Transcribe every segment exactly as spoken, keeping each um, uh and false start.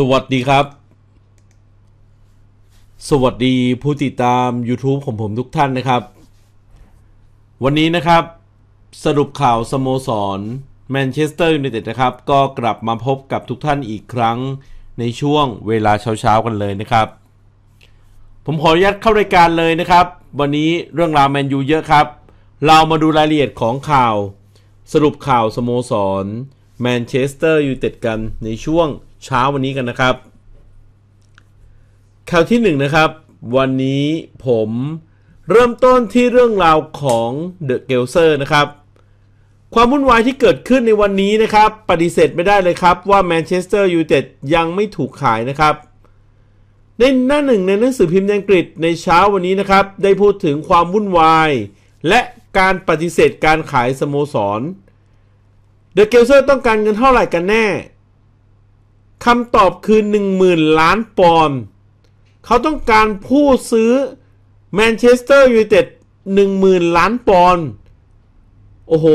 สวัสดีครับสวัสดีผู้ติดตาม YouTube ของผมทุกท่านนะครับวันนี้นะครับสรุปข่าวสโมสรแมนเชสเตอร์ยูไนเต็ดนะครับก็กลับมาพบกับทุกท่านอีกครั้งในช่วงเวลาเช้าๆกันเลยนะครับผมขออนุญาตเข้ารายการเลยนะครับวันนี้เรื่องราวแมนยูเยอะครับเรามาดูรายละเอียดของข่าวสรุปข่าวสโมสรแมนเชสเตอร์ยูไนเต็ดกันในช่วงเช้าวันนี้กันนะครับข่าวที่หนึ่งนะครับวันนี้ผมเริ่มต้นที่เรื่องราวของเดอะเกลเซอร์นะครับความวุ่นวายที่เกิดขึ้นในวันนี้นะครับปฏิเสธไม่ได้เลยครับว่าแมนเชสเตอร์ยูไนเต็ดยังไม่ถูกขายนะครับในหน้าหนึ่งในหนังสือพิมพ์อังกฤษในเช้าวันนี้นะครับได้พูดถึงความวุ่นวายและการปฏิเสธการขายสโมสรเดอะเกลเซอร์ต้องการเงินเท่าไหร่กันแน่คำตอบคือ หนึ่งหมื่น ล้านปอนด์เขาต้องการผู้ซื้อแมนเชสเตอร์ยูไนเต็ด หนึ่งหมื่น ล้านปอนด์โอ้โห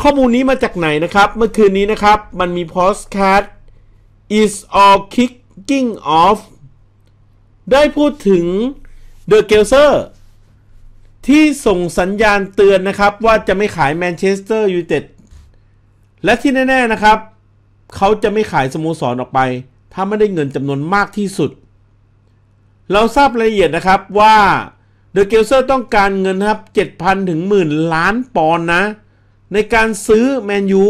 ข้อมูลนี้มาจากไหนนะครับเมื่อคืนนี้นะครับมันมีพอดแคสต์ is all kicking off ได้พูดถึง The Gelser ที่ส่งสัญญาณเตือนนะครับว่าจะไม่ขายแมนเชสเตอร์ยูไนเต็ดและที่แน่ๆนะครับเขาจะไม่ขายสโมสรออกไปถ้าไม่ได้เงินจำนวนมากที่สุดเราทราบรายละเอียดนะครับว่าเดอะเกลเซอร์ต้องการเงินครับ เจ็ดพัน ถึง หนึ่งหมื่น ล้านปอนด์นะในการซื้อแมนยู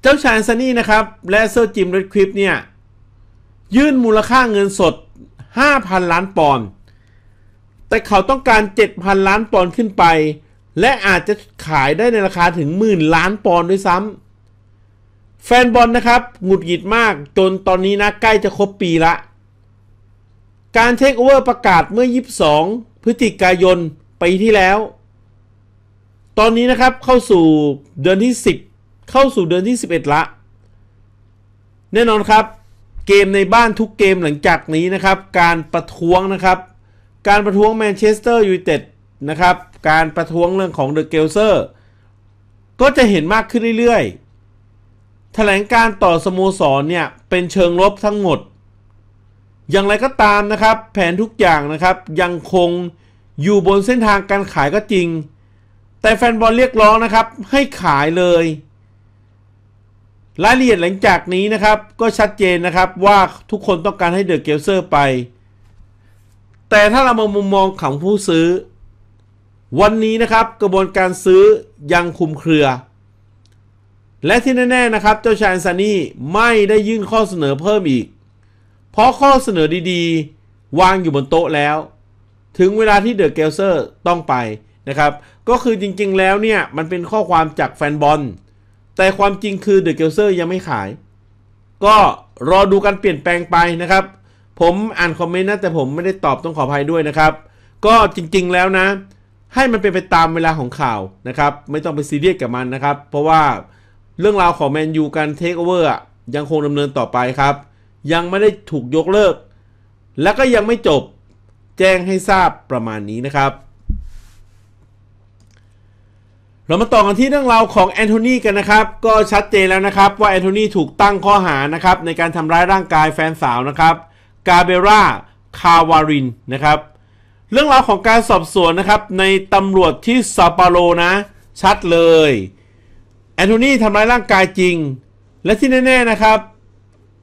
เจ้าชายซันนี่นะครับและเซอร์จิม เรดคลิฟฟ์เนี่ยยื่นมูลค่าเงินสด ห้าพัน ล้านปอนด์แต่เขาต้องการ เจ็ดพัน ล้านปอนด์ขึ้นไปและอาจจะขายได้ในราคาถึงหมื่นล้านปอนด์ด้วยซ้ำแฟนบอล นะครับหงุดหงิดมากจนตอนนี้นะใกล้จะครบปีละการเทคโอเวอร์ประกาศเมื่อยี่สิบสองพฤศจิกายนปีที่แล้วตอนนี้นะครับเข้าสู่เดือนที่สิบเข้าสู่เดือนที่สิบเอ็ดละแน่นอนครับเกมในบ้านทุกเกมหลังจากนี้นะครับการประท้วงนะครับการประท้วงแมนเชสเตอร์ยูไนเต็ดนะครับการประท้วงเรื่องของเดอะเกลเซอร์ก็จะเห็นมากขึ้นเรื่อยๆแถลงการต่อสโมสรเนี่ยเป็นเชิงลบทั้งหมดอย่างไรก็ตามนะครับแผนทุกอย่างนะครับยังคงอยู่บนเส้นทางการขายก็จริงแต่แฟนบอลเรียกร้องนะครับให้ขายเลยรายละเอียดหลังจากนี้นะครับก็ชัดเจนนะครับว่าทุกคนต้องการให้เดอะเกลเซอร์ไปแต่ถ้าเรามามุมมองของผู้ซื้อวันนี้นะครับกระบวนการซื้อยังคลุมเครือและที่แน่ๆนะครับเจ้าชายซานี่ไม่ได้ยื่นข้อเสนอเพิ่มอีกเพราะข้อเสนอดีๆวางอยู่บนโต๊ะแล้วถึงเวลาที่เดอะเกลเซอร์ต้องไปนะครับก็คือจริงๆแล้วเนี่ยมันเป็นข้อความจากแฟนบอลแต่ความจริงคือเดอะเกลเซอร์ยังไม่ขายก็รอดูการเปลี่ยนแปลงไปนะครับผมอ่านคอมเมนต์นะแต่ผมไม่ได้ตอบต้องขออภัยด้วยนะครับก็จริงๆแล้วนะให้มันเป็นไปตามเวลาของข่าวนะครับไม่ต้องไปซีเรียสกับมันนะครับเพราะว่าเรื่องราวของแมนยูการเทคโอเวอร์ยังคงดำเนินต่อไปครับยังไม่ได้ถูกยกเลิกและก็ยังไม่จบแจ้งให้ทราบประมาณนี้นะครับเรามาต่อกันที่เรื่องราวของแอนโทนีกันนะครับก็ชัดเจนแล้วนะครับว่าแอนโทนีถูกตั้งข้อหานะครับในการทำร้ายร่างกายแฟนสาวนะครับกาเบร่าคาวารินนะครับเรื่องราวของการสอบสวนนะครับในตำรวจที่ซาเปาโลนะชัดเลยแอนโทนีทำร้ายร่างกายจริงและที่แน่ๆนะครับ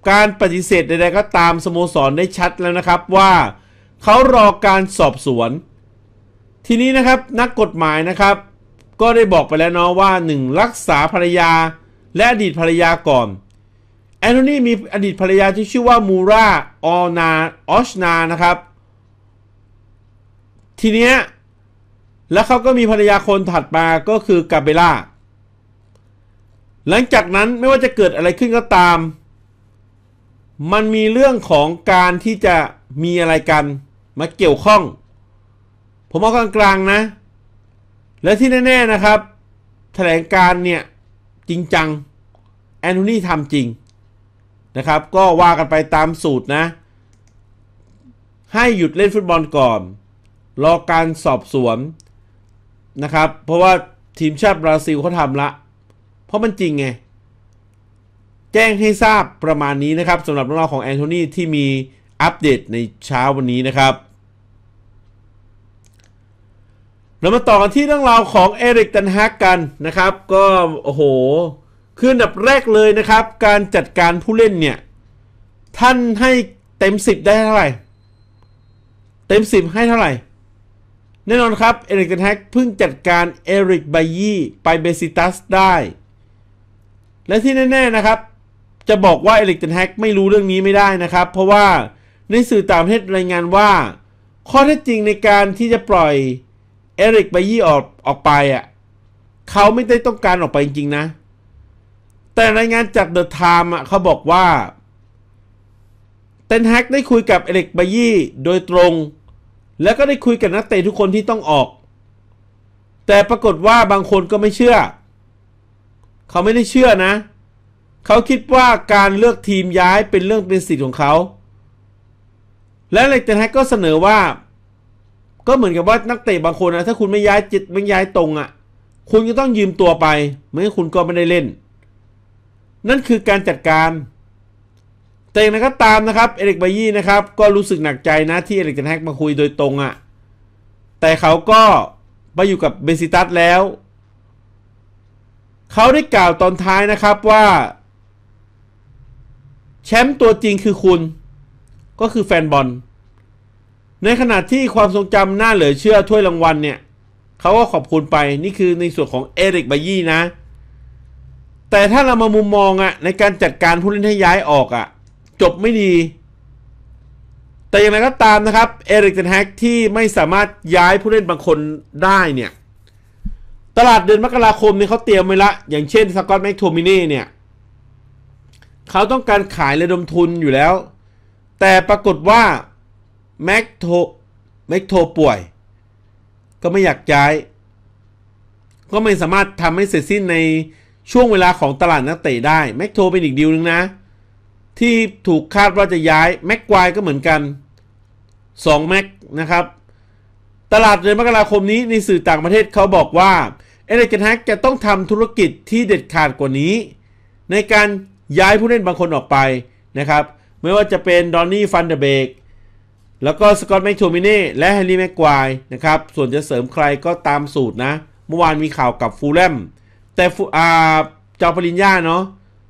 การปฏิเสธใดๆก็ตามสโมสรได้ชัดแล้วนะครับว่าเขารอการสอบสวนทีนี้นะครับนักกฎหมายนะครับก็ได้บอกไปแล้วเนาะว่าหนึ่งรักษาภรรยาและอดีตภรรยาก่อนแอนโทนีมีอดีตภรรยาที่ชื่อว่ามูราออนาออชนานะครับทีเนี้ยแล้วเขาก็มีภรรยาคนถัดมาก็คือกาเบล่าหลังจากนั้นไม่ว่าจะเกิดอะไรขึ้นก็ตามมันมีเรื่องของการที่จะมีอะไรกันมาเกี่ยวข้องผมเอากลางๆนะและที่แน่ๆนะครับแถลงการเนี่ยจริงจังแอนโทนีทำจริงนะครับก็ว่ากันไปตามสูตรนะให้หยุดเล่นฟุตบอลก่อนรอการสอบสวนนะครับเพราะว่าทีมชาติบราซิลเขาทำละเพราะมันจริงไง แจ้งให้ทราบประมาณนี้นะครับสำหรับเรื่องราวของแอนโทนีที่มีอัปเดตในเช้าวันนี้นะครับเรามาต่อกันที่เรื่องราวของเอริก เทนฮากกันนะครับก็โอ้โหคืออันดับแรกเลยนะครับการจัดการผู้เล่นเนี่ยท่านให้เต็มสิบได้เท่าไหร่เต็มสิบให้เท่าไหร่แน่นอนครับเอริก เทนฮากเพิ่งจัดการเอริก ไบยี่ไปเบซิตัสได้และที่แน่ๆนะครับจะบอกว่าเอริก เทนฮากไม่รู้เรื่องนี้ไม่ได้นะครับเพราะว่าในสื่อต่างประเทศรายงานว่าข้อเท็จจริงในการที่จะปล่อยเอริก ไบยี่ออกออกไปอ่ะเขาไม่ได้ต้องการออกไปจริงๆนะแต่รายงานจากเดอะไทม์อ่ะเขาบอกว่าเทนฮากได้คุยกับเอริก ไบยี่โดยตรงแล้วก็ได้คุยกับนักเตะทุกคนที่ต้องออกแต่ปรากฏว่าบางคนก็ไม่เชื่อเขาไม่ได้เชื่อนะเขาคิดว่าการเลือกทีมย้ายเป็นเรื่องเป็นสิทธิ์ของเขาและเทนฮากก็เสนอว่าก็เหมือนกับว่านักเตะบางคนนะถ้าคุณไม่ย้ายจิตไม่ย้ายตรงอ่ะคุณก็ต้องยืมตัวไปไม่งั้นคุณก็ไม่ได้เล่นนั่นคือการจัดการแต่อย่างไรก็ตามนะครับเอริก ไบยี่นะครับก็รู้สึกหนักใจนะที่เอริก เทนฮากมาคุยโดยตรงอ่ะแต่เขาก็ไปอยู่กับเบซิตัสแล้วเขาได้กล่าวตอนท้ายนะครับว่าแชมป์ตัวจริงคือคุณก็คือแฟนบอลในขณะที่ความทรงจำน่าเหลือเชื่อถ้วยรางวัลเนี่ยเขาก็ขอบคุณไปนี่คือในส่วนของเอริก ไบยี่นะแต่ถ้าเรามามุมมองอ่ะในการจัดการผู้เล่นให้ย้ายออกอ่ะจบไม่ดีแต่อย่างไรก็ตามนะครับเอริก เทนฮากที่ไม่สามารถย้ายผู้เล่นบางคนได้เนี่ยตลาดเดือนมกราคมเนี่ยเขาเตรียมไว้ละอย่างเช่นสกอตต์ แม็กโทมินี่เนี่ยเขาต้องการขายระดมทุนอยู่แล้วแต่ปรากฏว่าแม็กโทแม็กโทป่วยก็ไม่อยากย้ายก็ไม่สามารถทำให้เสร็จสิ้นในช่วงเวลาของตลาดนักเตะได้แม็กโทเป็นอีกดีลนึงนะที่ถูกคาดว่าจะย้ายแม็กไกวร์ก็เหมือนกันสองแม็กนะครับตลาดเดือนมกราคมนี้ในสื่อต่างประเทศเขาบอกว่าเอริก เทนฮากจะต้องทำธุรกิจที่เด็ดขาดกว่านี้ในการย้ายผู้เล่นบางคนออกไปนะครับไม่ว่าจะเป็นดอนนี่ ฟันเดอร์เบกแล้วก็สกอตต์ แม็กโทมิเน่และแฮร์รี่ แม็กไกวร์นะครับส่วนจะเสริมใครก็ตามสูตรนะเมื่อวานมีข่าวกับฟูลแลมแต่อ่าเจ้าปริญญาเนาะ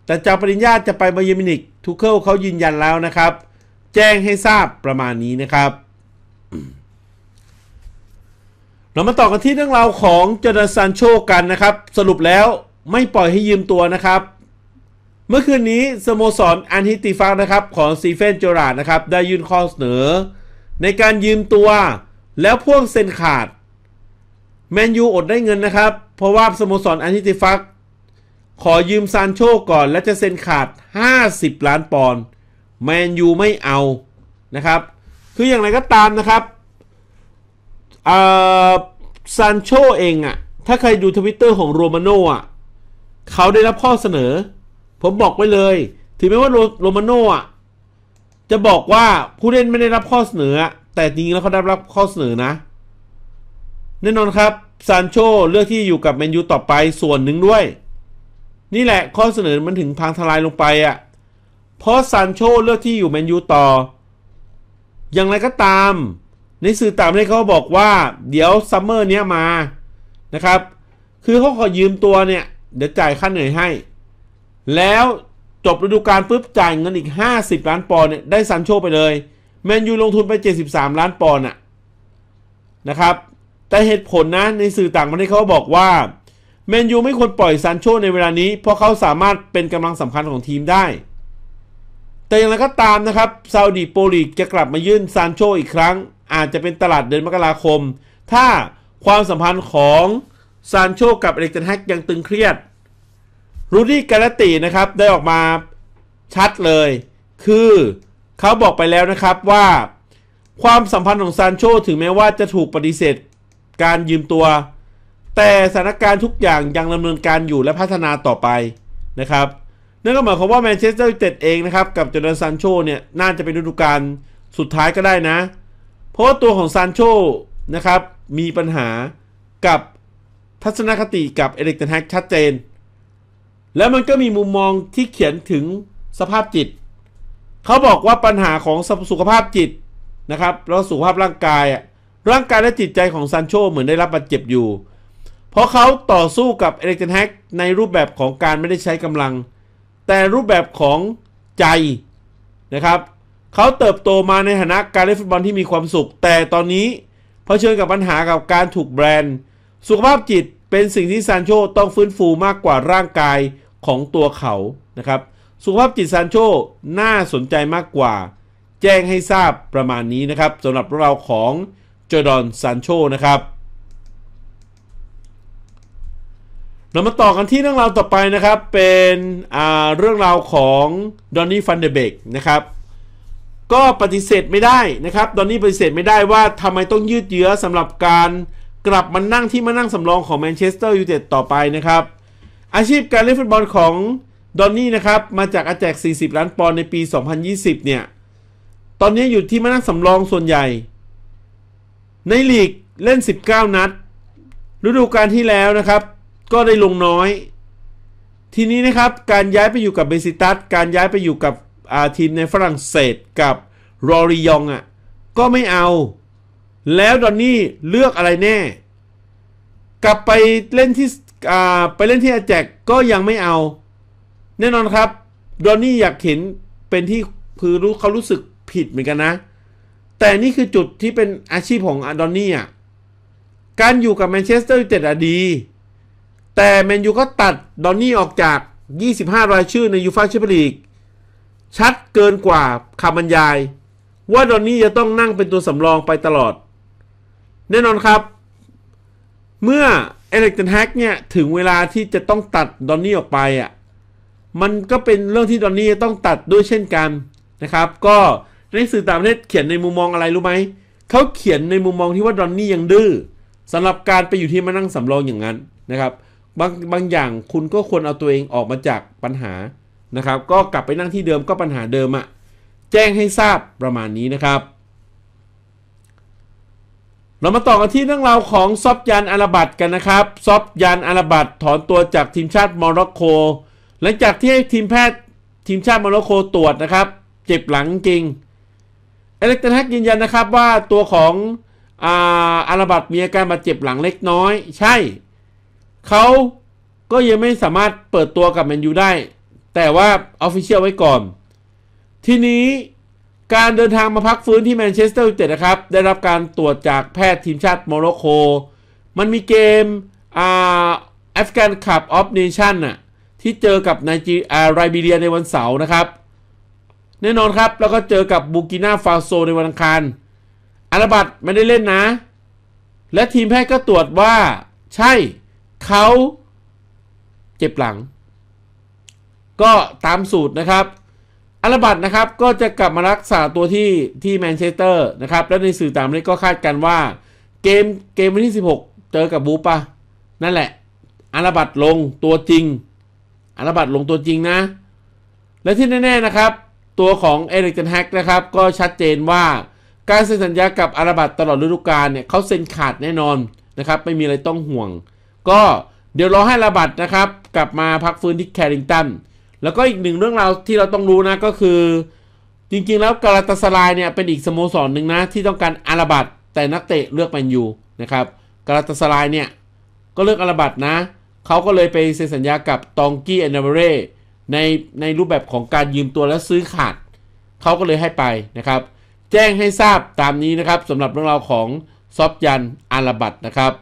แต่เจ้าปริญญาจะไปบาเยิร์นมิวนิกทูเคิลเขายืนยันแล้วนะครับแจ้งให้ทราบประมาณนี้นะครับเรามาต่อกันที่เรื่องราวของจอร์แดน ซานโชกันนะครับสรุปแล้วไม่ปล่อยให้ยืมตัวนะครับเมื่อคืนนี้สโมสรอันฮิติฟักนะครับของซีเฟน เจอราร์ดนะครับได้ยื่นข้อเสนอในการยืมตัวแล้วพ่วงเซ็นขาดแมนยูอดได้เงินนะครับเพราะว่าสโมสรอันฮิติฟักขอยืมซานโชก่อนและจะเซ็นขาดห้าสิบล้านปอนด์แมนยูไม่เอานะครับคืออย่างไรก็ตามนะครับซานโชเองอะถ้าใครดูทวิตเตอร์ของโรมาโน่อะเขาได้รับข้อเสนอผมบอกไว้เลยถึงแม้ว่าโรมาโน่อะจะบอกว่าผู้เล่นไม่ได้รับข้อเสนอแต่จริงๆแล้วเขาได้รับข้อเสนอนะแน่นอนครับซานโชเลือกที่อยู่กับแมนยูต่อไปส่วนหนึ่งด้วยนี่แหละข้อเสนอมันถึงพังทลายลงไปอะเพราะซานโชเลือกที่อยู่แมนยูต่ออย่างไรก็ตามในสื่อต่างประเทศเขาบอกว่าเดี๋ยวซัมเมอร์เนี้ยมานะครับคือเขาขอยืมตัวเนี่ยเดี๋ยวจ่ายค่าเหนื่อยให้แล้วจบฤดูกาลปุ๊บจ่ายเงินอีกห้าสิบล้านปอนด์เนี่ยได้ซานโชไปเลยแมนยูลงทุนไปเจ็ดสิบสามล้านปอนด์น่ะนะครับแต่เหตุผลนะในสื่อต่างประเทศเขาบอกว่าแมนยูไม่ควรปล่อยซานโชในเวลานี้เพราะเขาสามารถเป็นกำลังสำคัญของทีมได้แต่อย่างไรก็ตามนะครับซาอุดิโปรลีกจะกลับมายื่นซานโชอีกครั้งอาจจะเป็นตลาดเดือนมกราคมถ้าความสัมพันธ์ของซานโชกับเอริก เทนฮากยังตึงเครียดรูดี้ กาลาตินะครับได้ออกมาชัดเลยคือเขาบอกไปแล้วนะครับว่าความสัมพันธ์ของซานโชถึงแม้ว่าจะถูกปฏิเสธการยืมตัวแต่สถานการณ์ทุกอย่างยังดำเนินการอยู่และพัฒนาต่อไปนะครับนั่นก็หมายความว่าแมนเชสเตอร์ยูไนเต็ดเองนะครับกับจอร์แดน ซานโชเนี่ยน่าจะเป็นฤดูกาลสุดท้ายก็ได้นะเพราะว่าตัวของซานโชนะครับมีปัญหากับทัศนคติกับเอริก เทนฮากชัดเจน แล้วมันก็มีมุมมองที่เขียนถึงสภาพจิตเขาบอกว่าปัญหาของสุขภาพจิตนะครับแล้วสุขภาพร่างกายอ่ะร่างกายและจิตใจของซานโชเหมือนได้รับบาดเจ็บอยู่เพราะเขาต่อสู้กับเอริกเทนฮากในรูปแบบของการไม่ได้ใช้กำลังแต่รูปแบบของใจนะครับเขาเติบโตมาในฐานะการเล่นฟุตบอลที่มีความสุขแต่ตอนนี้เผชิญกับปัญหากับการถูกแบรนด์สุขภาพจิตเป็นสิ่งที่ซานโชต้องฟื้นฟูมากกว่าร่างกายของตัวเขานะครับสุขภาพจิตซานโชน่าสนใจมากกว่าแจ้งให้ทราบประมาณนี้นะครับสำหรับเราของจอร์ดอนซานโชนะครับเรามาต่อกันที่เรื่องราวต่อไปนะครับเป็นเรื่องราวของดอนนี่ฟันเดเบกนะครับก็ปฏิเสธไม่ได้นะครับดอนนี่ปฏิเสธไม่ได้ว่าทำไมต้องยืดเยื้อสำหรับการกลับมานั่งที่มานั่งสำรองของแมนเชสเตอร์ยูไนเต็ดต่อไปนะครับอาชีพการเล่นฟุตบอลของดอนนี่นะครับมาจากอาแจกสี่สิบล้านปอนด์ในปีสองพันยี่สิบเนี่ยตอนนี้อยู่ที่มานั่งสำรองส่วนใหญ่ในลีกเล่นสิบเก้านัดฤดูกาลที่แล้วนะครับก็ได้ลงน้อยทีนี้นะครับการย้ายไปอยู่กับเบซิตัสการย้ายไปอยู่กับอาทีมในฝรั่งเศสกับรอริยองอ่ะก็ไม่เอาแล้วดอนนี่เลือกอะไรแน่กลับไปเล่นที่อ่าไปเล่นที่อาแจกก็ยังไม่เอาแน่นอนครับดอนนี่อยากเห็นเป็นที่คือรู้เขารู้สึกผิดเหมือนกันนะแต่นี่คือจุดที่เป็นอาชีพของดอนนี่อ่ะการอยู่กับแมนเชสเตอร์ยูไนเต็ดดีแต่แมนยูก็ตัดดอนนี่ออกจากยี่สิบห้ารายชื่อในยูฟ่าแชมเปี้ยนลีกชัดเกินกว่าคำบรรยายว่าดอนนี่จะต้องนั่งเป็นตัวสำรองไปตลอดแน่นอนครับเมื่อเอริก เทนฮากเนี่ยถึงเวลาที่จะต้องตัดดอนนี่ออกไปอ่ะมันก็เป็นเรื่องที่ดอนนี่จะต้องตัดด้วยเช่นกันนะครับก็ในสื่อต่างประเทศเขียนในมุมมองอะไรรู้ไหมเขาเขียนในมุมมองที่ว่าดอนนี่ยังดื้อสำหรับการไปอยู่ที่มานั่งสำรองอย่างนั้นนะครับบางบางอย่างคุณก็ควรเอาตัวเองออกมาจากปัญหานะครับก็กลับไปนั่งที่เดิมก็ปัญหาเดิมอะแจ้งให้ทราบประมาณนี้นะครับเรามาต่อกันที่เรื่องราวของซอฟยานอาราบัตกันนะครับซอฟยานอาราบัตถอนตัวจากทีมชาติโมร็อกโกหลังจากที่ทีมแพทย์ทีมชาติโมร็อกโกตรวจนะครับเจ็บหลังจริงเอริก เทนฮากยืนยันนะครับว่าตัวของอาอาราบัตมีอาการบาดเจ็บหลังเล็กน้อยใช่เขาก็ยังไม่สามารถเปิดตัวกับแมนยูได้แต่ว่าออฟฟิเชียลไว้ก่อนทีนี้การเดินทางมาพักฟื้นที่แมนเชสเตอร์ยูไนเต็ดนะครับได้รับการตรวจจากแพทย์ทีมชาติโมร็อกโกมันมีเกมแอฟริกันคัพออฟเนชั่นน่ะที่เจอกับไนจีไรบีเรียในวันเสาร์นะครับแน่นอนครับแล้วก็เจอกับบูกินาฟาโซในวันอังคารอาราบัตไม่ได้เล่นนะและทีมแพทย์ก็ตรวจว่าใช่เขาเจ็บหลังก็ตามสูตรนะครับอาราบัตนะครับก็จะกลับมารักษาตัวที่ที่แมนเชสเตอร์นะครับและในสื่อต่างประเทศก็คาดกันว่าเกมเกมวันที่สิบหกเจอกับบูปะนั่นแหละอาราบัตลงตัวจริงอาราบัตลงตัวจริงนะและที่แน่ๆนะครับตัวของเอริก เทนฮากนะครับก็ชัดเจนว่าการเซ็นสัญญากับอาราบัตตลอดฤดูกาลเนี่ยเขาเซ็นขาดแน่นอนนะครับไม่มีอะไรต้องห่วงก็เดี๋ยวรอให้อาราบัตนะครับกลับมาพักฟื้นที่แคริงตันแล้วก็อีกหนึ่งเรื่องราวที่เราต้องรู้นะก็คือจริงๆแล้วกาลาตาสารายเนี่ยเป็นอีกสโมสรหนึ่งนะที่ต้องการอาราบัตแต่นักเตะเลือกแมนยูนะครับกาลาตาสารายเนี่ยก็เลือกอาราบัตนะเขาก็เลยไปเซ็นสัญญากับตองกี้แอนนาเบเร่ในในรูปแบบของการยืมตัวและซื้อขาดเขาก็เลยให้ไปนะครับแจ้งให้ทราบตามนี้นะครับสำหรับเรื่องราวของซอฟยันอาราบัตนะครับ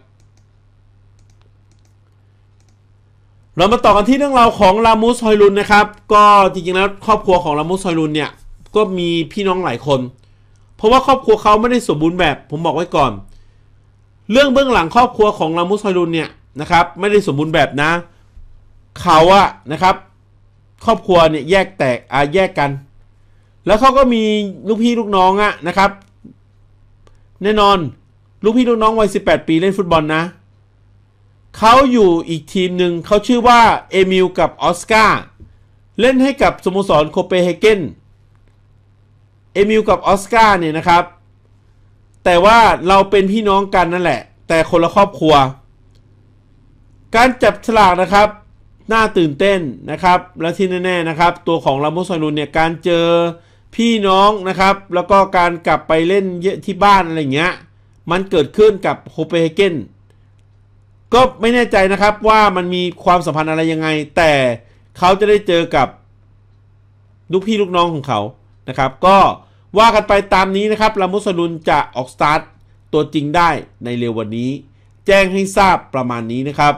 เรามาต่อกันที่เรื่องราวของลามูส ฮอยลุนนะครับก็จริงๆแล้วครอบครัวของลามูส ฮอยลุนเนี่ยก็มีพี่น้องหลายคนเพราะว่าครอบครัวเขาไม่ได้สมบูรณ์แบบผมบอกไว้ก่อนเรื่องเบื้องหลังครอบครัวของลามูส ฮอยลุนเนี่ยนะครับไม่ได้สมบูรณ์แบบนะเขาอะนะครับครอบครัวเนี่ยแยกแตกอาแยกกันแล้วเขาก็มีลูกพี่ลูกน้องอะนะครับแน่นอนลูกพี่ลูกน้องวัยสิบแปดปีเล่นฟุตบอลนะเขาอยู่อีกทีมหนึ่งเขาชื่อว่าเอมิลกับออสการ์เล่นให้กับสโมสรโคเปนเฮเกนเอมิลกับออสการ์เนี่ยนะครับแต่ว่าเราเป็นพี่น้องกันนั่นแหละแต่คนละครอบครัวการจับฉลากนะครับ น่าตื่นเต้นนะครับและที่แน่ๆนะครับตัวของรามอสซอยลุนเนี่ยการเจอพี่น้องนะครับแล้วก็การกลับไปเล่นเยอะที่บ้านอะไรเงี้ยมันเกิดขึ้นกับโคเปนเฮเกนก็ไม่แน่ใจนะครับว่ามันมีความสัมพันธ์อะไรยังไงแต่เขาจะได้เจอกับลูกพี่ลูกน้องของเขานะครับก็ว่ากันไปตามนี้นะครับรามอสซอยลุนจะออกสตาร์ทตัวจริงได้ในเร็ววันนี้แจ้งให้ทราบประมาณนี้นะครับ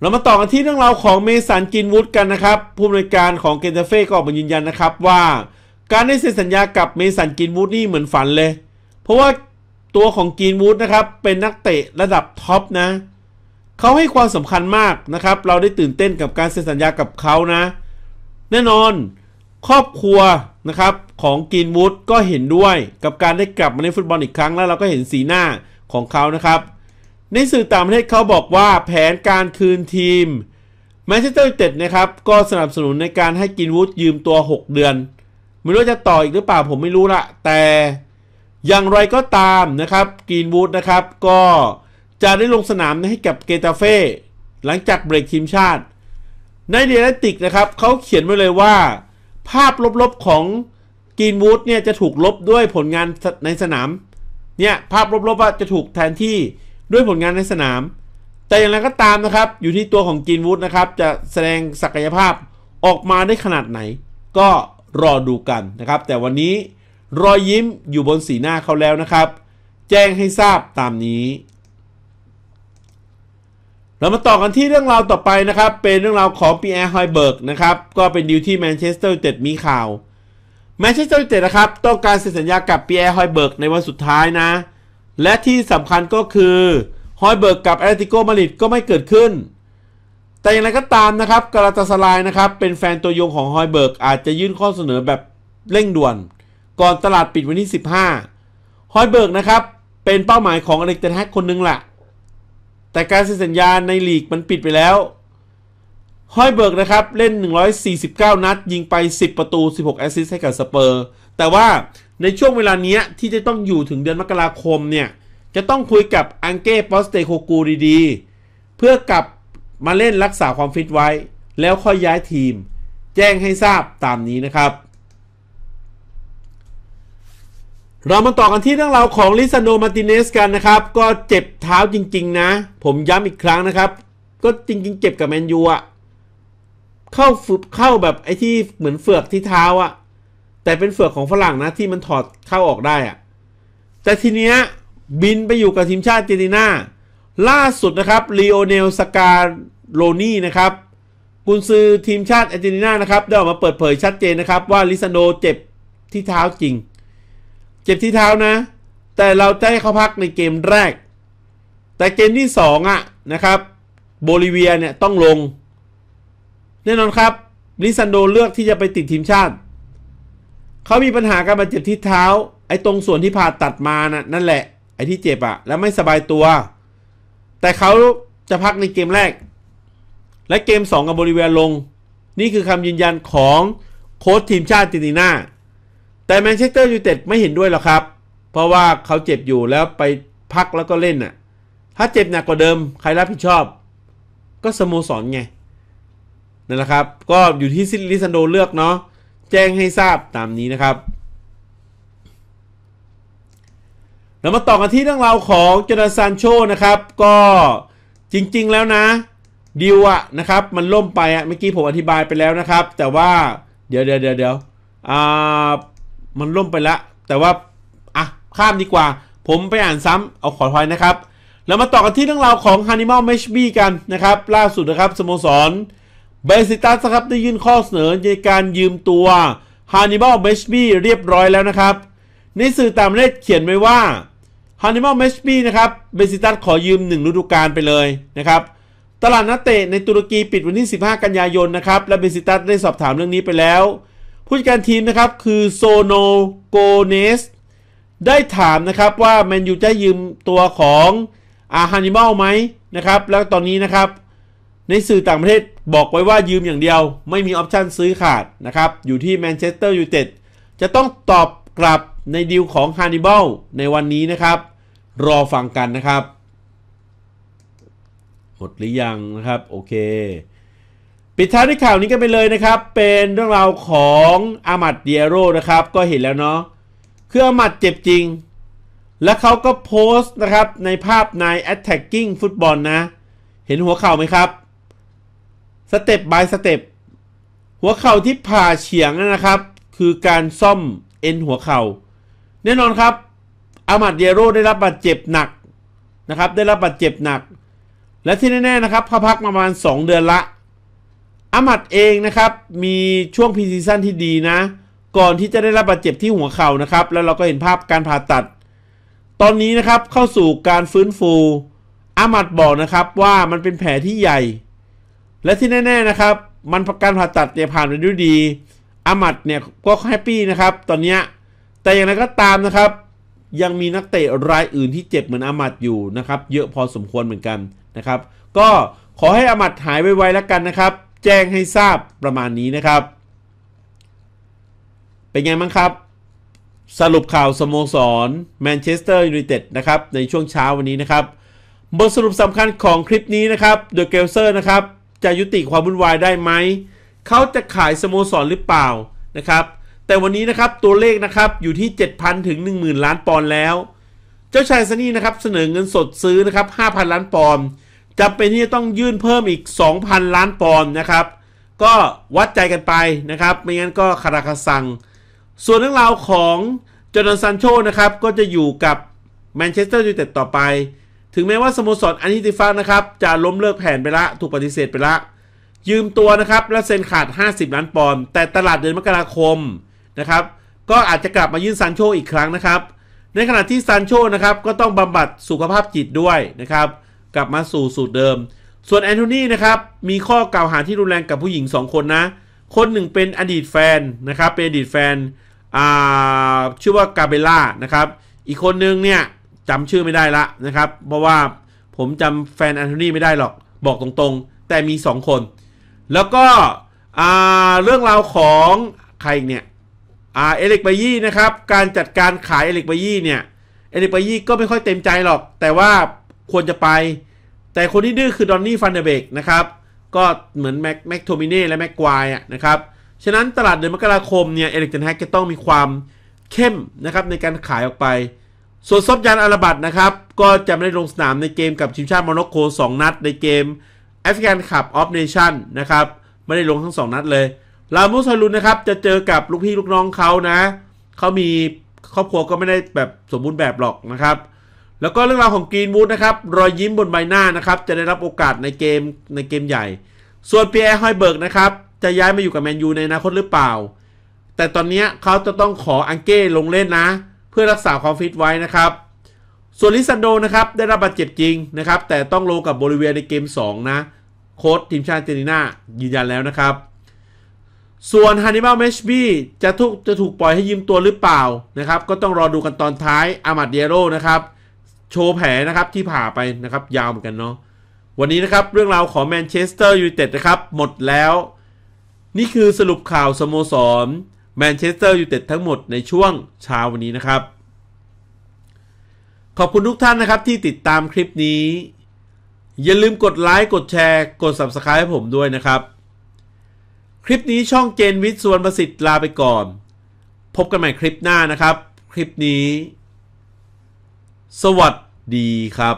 เรามาต่อกันที่เรื่องราวของเมสัน กรีนวูดกันนะครับผู้อำนวยการของเกนทาเฟ่ก็ออกมายืนยันนะครับว่าการได้เซ็นสัญญากับเมสัน กรีนวูดนี่เหมือนฝันเลยเพราะว่าตัวของกรีนวูดนะครับเป็นนักเตะระดับท็อปนะเขาให้ความสำคัญมากนะครับเราได้ตื่นเต้นกับการเซ็นสัญญากับเขานะแน่นอนครอบครัวนะครับของกรีนวูดก็เห็นด้วยกับการได้กลับมาเล่นฟุตบอลอีกครั้งแล้วเราก็เห็นสีหน้าของเขานะครับในสื่อต่างประเทศเขาบอกว่าแผนการคืนทีมแมนเชสเตอร์ยูไนเต็ดนะครับก็สนับสนุนในการให้กรีนวูดยืมตัวหกเดือนไม่รู้จะต่ออีกหรือเปล่าผมไม่รู้ละแต่อย่างไรก็ตามนะครับกรีนวูดนะครับก็จะได้ลงสนามให้กับเกตาเฟ่หลังจากเบรกทีมชาติในเดลิติกนะครับเขาเขียนไว้เลยว่าภาพลบๆของกรีนวูดเนี่ยจะถูกลบด้วยผลงานในสนามเนี่ยภาพลบๆว่าจะถูกแทนที่ด้วยผลงานในสนามแต่อย่างไรก็ตามนะครับอยู่ที่ตัวของกรีนวูดนะครับจะแสดงศักยภาพออกมาได้ขนาดไหนก็รอดูกันนะครับแต่วันนี้รอยยิ้มอยู่บนสีหน้าเขาแล้วนะครับแจ้งให้ทราบตามนี้เรามาต่อกันที่เรื่องราวต่อไปนะครับเป็นเรื่องราวของปีแอร์ ฮอยเบิร์กนะครับก็เป็นดีลที่แมนเชสเตอร์ยูไนเต็ดมีข่าวแมนเชสเตอร์ยูไนเต็ดนะครับต้องการเซ็นสัญญากับปีแอร์ ฮอยเบิร์กในวันสุดท้ายนะและที่สำคัญก็คือฮอยเบิร์กกับแอตเลติโกมาดริดก็ไม่เกิดขึ้นแต่อย่างไรก็ตามนะครับกาลาตาซาไรนะครับเป็นแฟนตัวยงของฮอยเบิร์กอาจจะยื่นข้อเสนอแบบเร่งด่วนก่อนตลาดปิดวันที่สิบห้าฮอยเบิร์กนะครับเป็นเป้าหมายของอเล็กเตนฮากคนนึงแหละแต่การเซ็นสัญญาในลีกมันปิดไปแล้วฮอยเบิร์กนะครับเล่นหนึ่งร้อยสี่สิบเก้านัดยิงไปสิบประตูสิบหกแอสซิสต์ให้กับสเปอร์แต่ว่าในช่วงเวลานี้ที่จะต้องอยู่ถึงเดือนมกราคมเนี่ยจะต้องคุยกับอังเก้ปอสเตโคกูดีๆเพื่อกลับมาเล่นรักษาความฟิตไว้แล้วค่อยย้ายทีมแจ้งให้ทราบตามนี้นะครับเรามาต่อกันที่เรื่องราวของลิซานโด มาร์ติเนสกันนะครับก็เจ็บเท้าจริงๆนะผมย้ำอีกครั้งนะครับก็จริงๆเจ็บกับแมนยูอะเข้าฝึกเข้าแบบไอ้ที่เหมือนเฟือกที่เท้าอะแต่เป็นเฟือกของฝรั่งนะที่มันถอดเข้าออกได้อะแต่ทีเนี้ยบินไปอยู่กับทีมชาติอาร์เจนตินาล่าสุดนะครับลีโอเนล สกาโลนีนะครับกุนซือทีมชาติอาร์เจนตินานะครับได้ออกมาเปิดเผยชัดเจนนะครับว่าลิซานโดเจ็บที่เท้าจริงเจ็บที่เท้านะแต่เราจะให้เขาพักในเกมแรกแต่เกมที่สองอ่ะนะครับโบลิเวียเนี่ยต้องลงแน่นอนครับลิซานโดเลือกที่จะไปติดทีมชาติเขามีปัญหาการบาดเจ็บที่เท้าไอ้ตรงส่วนที่ผ่าตัดมานะนั่นแหละไอ้ที่เจ็บอ่ะแล้วไม่สบายตัวแต่เขาจะพักในเกมแรกและเกมสองกับโบลิเวียลงนี่คือคำยืนยันของโค้ชทีมชาติอาร์เจนตินาแต่แมนเชสเตอร์ยูไนเต็ดไม่เห็นด้วยหรอกครับเพราะว่าเขาเจ็บอยู่แล้วไปพักแล้วก็เล่นน่ะถ้าเจ็บหนักกว่าเดิมใครรับผิดชอบก็สโมสรไงนั่นแหละครับก็อยู่ที่ลิซานโดเลือกเนาะแจ้งให้ทราบตามนี้นะครับเรามาต่อกันที่เรื่องราวของจอร์แดน ซานโชนะครับก็จริงๆแล้วนะดีลอะนะครับมันล่มไปอะเมื่อกี้ผมอธิบายไปแล้วนะครับแต่ว่าเดี๋ยวเดี๋ยวเดี๋ยวเดี๋ยวอ่ามันล่มไปละแต่ว่าอ่ะข้ามดีกว่าผมไปอ่านซ้ำเอาขอถอยนะครับแล้วมาต่อกันที่เรื่องราวของ Hannibal Meshbi กันนะครับล่าสุดนะครับสโมสรเบซิตัสครับได้ยื่นข้อเสนอในการยืมตัว Hannibal Meshbi เรียบร้อยแล้วนะครับในสื่อต่างประเทศเขียนไว้ว่า Hannibal Meshbi นะครับเบซิตัสขอยืมหนึ่งฤดูกาลไปเลยนะครับตลาดนักเตะในตุรกีปิดวันที่สิบห้ากันยายนนะครับและเบซิตัสได้สอบถามเรื่องนี้ไปแล้วผู้จัดการทีมนะครับคือโซโนโกเนสได้ถามนะครับว่าแมนยูจะยืมตัวของอาฮานิมัลไหมนะครับแล้วตอนนี้นะครับในสื่อต่างประเทศบอกไว้ว่ายืมอย่างเดียวไม่มีออปชั่นซื้อขาดนะครับอยู่ที่แมนเชสเตอร์ยูไนเต็ดจะต้องตอบกลับในดีลของฮานิมัลในวันนี้นะครับรอฟังกันนะครับ หมดหรือยังนะครับโอเคปิดท้ายด้วยข่าวนี้กันไปเลยนะครับเป็นเรื่องราวของอามัดเดียโร่นะครับก็เห็นแล้วเนาะคืออามัดเจ็บจริงและเขาก็โพสต์นะครับในภาพใน attacking football นะเห็นหัวเข่าไหมครับสเต็ป by สเต็ปหัวเข่าที่ผ่าเฉียงนะครับคือการซ่อมเอ็นหัวเข่าแน่นอนครับอามัดเดียโร่ได้รับบาดเจ็บหนักนะครับได้รับบาดเจ็บหนักและที่แน่ๆนะครับเขาพักมาประมาณสองเดือนละอามัดเองนะครับมีช่วงพรีซีซั่นที่ดีนะก่อนที่จะได้รับบาดเจ็บที่หัวเข่านะครับแล้วเราก็เห็นภาพการผ่าตัดตอนนี้นะครับเข้าสู่การฟื้นฟูอามัดบอกนะครับว่ามันเป็นแผลที่ใหญ่และที่แน่ๆนะครับมันการผ่าตัดเนี่ยผ่านไปด้วยดีอามัดเนี่ยก็แฮปปี้นะครับตอนนี้แต่อย่างไรก็ตามนะครับยังมีนักเตะรายอื่นที่เจ็บเหมือนอามัดอยู่นะครับเยอะพอสมควรเหมือนกันนะครับก็ขอให้อามัดหายไวๆแล้วกันนะครับแจ้งให้ทราบประมาณนี้นะครับเป็นไงบ้างครับสรุปข่าวสโมสรแมนเชสเตอร์ยูไนเต็ดนะครับในช่วงเช้าวันนี้นะครับบทสรุปสำคัญของคลิปนี้นะครับเดอะเกลเซอร์นะครับจะยุติความวุ่นวายได้ไหมเขาจะขายสโมสรหรือเปล่านะครับแต่วันนี้นะครับตัวเลขนะครับอยู่ที่ เจ็ดพัน ถึง หนึ่งหมื่น ล้านปอนด์แล้วเจ้าชายซันนี่นะครับเสนอเงินสดซื้อนะครับ ห้าพัน ล้านปอนด์จำเป็นที่จะต้องยื่นเพิ่มอีก สองพัน ล้านปอนด์นะครับก็วัดใจกันไปนะครับไม่งั้นก็คาราคาซังส่วนเรื่องราวของจอร์แดน ซานโชนะครับก็จะอยู่กับแมนเชสเตอร์ยูไนเต็ดต่อไปถึงแม้ว่าสโมสรอันฮิติฟังนะครับจะล้มเลิกแผนไปละถูกปฏิเสธไปละยืมตัวนะครับและเซ็นขาดห้าสิบล้านปอนด์แต่ตลาดเดือนมกราคมนะครับก็อาจจะกลับมายื่นซานโชอีกครั้งนะครับในขณะที่ซานโชนะครับก็ต้องบำบัดสุขภาพจิตด้วยนะครับกลับมาสู่สูตรเดิมส่วนแอนโทนีนะครับมีข้อกล่าวหาที่รุนแรงกับผู้หญิงสองคนนะคนหนึ่งเป็นอดีตแฟนนะครับเป็นอดีตแฟนอ่าชื่อว่ากาเบล่านะครับอีกคนนึงเนี่ยจำชื่อไม่ได้ละนะครับเพราะว่าผมจำแฟนแอนโทนีไม่ได้หรอกบอกตรงๆแต่มีสองคนแล้วก็อ่าเรื่องราวของใครเนี่ยอ่าเอริกบายี่นะครับการจัดการขายเอริกบายี่เนี่ยเอริกบายี่ก็ไม่ค่อยเต็มใจหรอกแต่ว่าควรจะไปแต่คนที่ดื้อคือดอนนี่ฟันเดเบกนะครับก็เหมือนแม็กแม็กโทมิเน่และแม็กควายนะครับฉะนั้นตลาดเดือนมกราคมเนี่ยเอริกเทนแฮกจะต้องมีความเข้มนะครับในการขายออกไปส่วนซอบยานอาราบัตนะครับก็จะไม่ได้ลงสนามในเกมกับทีมชาติโมร็อกโกสองนัดในเกมแอฟริกันคัพออฟเนชั่นนะครับไม่ได้ลงทั้งสองนัดเลยลามูซารุนนะครับจะเจอกับลูกพี่ลูกน้องเขานะเขามีครอบครัวก็ไม่ได้แบบสมบูรณ์แบบหรอกนะครับแล้วก็เรื่องราวของกรีนวูดนะครับรอยยิ้มบนใบหน้านะครับจะได้รับโอกาสในเกมในเกมใหญ่ส่วนเปียร์ ฮอยเบิร์กนะครับจะย้ายมาอยู่กับแมนยูในอนาคตหรือเปล่าแต่ตอนนี้เขาจะต้องขออังเก้ลงเล่นนะเพื่อรักษาความฟิตไว้นะครับส่วนลิซันโดนะครับได้รับบาดเจ็บจริงนะครับแต่ต้องลงกับโบลิเวียในเกมสองนะโค้ชทีมชาติอาร์เจนตินายืนยันแล้วนะครับส่วนฮันนิบาล เมชบี้จะถูกจะถูกปล่อยให้ยืมตัวหรือเปล่านะครับก็ต้องรอดูกันตอนท้ายอามัดเดียโร่นะครับโชว์แผลนะครับที่ผ่าไปนะครับยาวเหมือนกันเนาะวันนี้นะครับเรื่องราวของแมนเชสเตอร์ยูไนเต็ดนะครับหมดแล้วนี่คือสรุปข่าวสโมสรแมนเชสเตอร์ยูไนเต็ดทั้งหมดในช่วงเช้าวันนี้นะครับขอบคุณทุกท่านนะครับที่ติดตามคลิปนี้อย่าลืมกดไลค์กดแชร์กด ซับสไครบ์ ให้ผมด้วยนะครับคลิปนี้ช่องเจนวิทย์ สุวรรณประสิทธิ์ลาไปก่อนพบกันใหม่คลิปหน้านะครับคลิปนี้สวัสดีครับ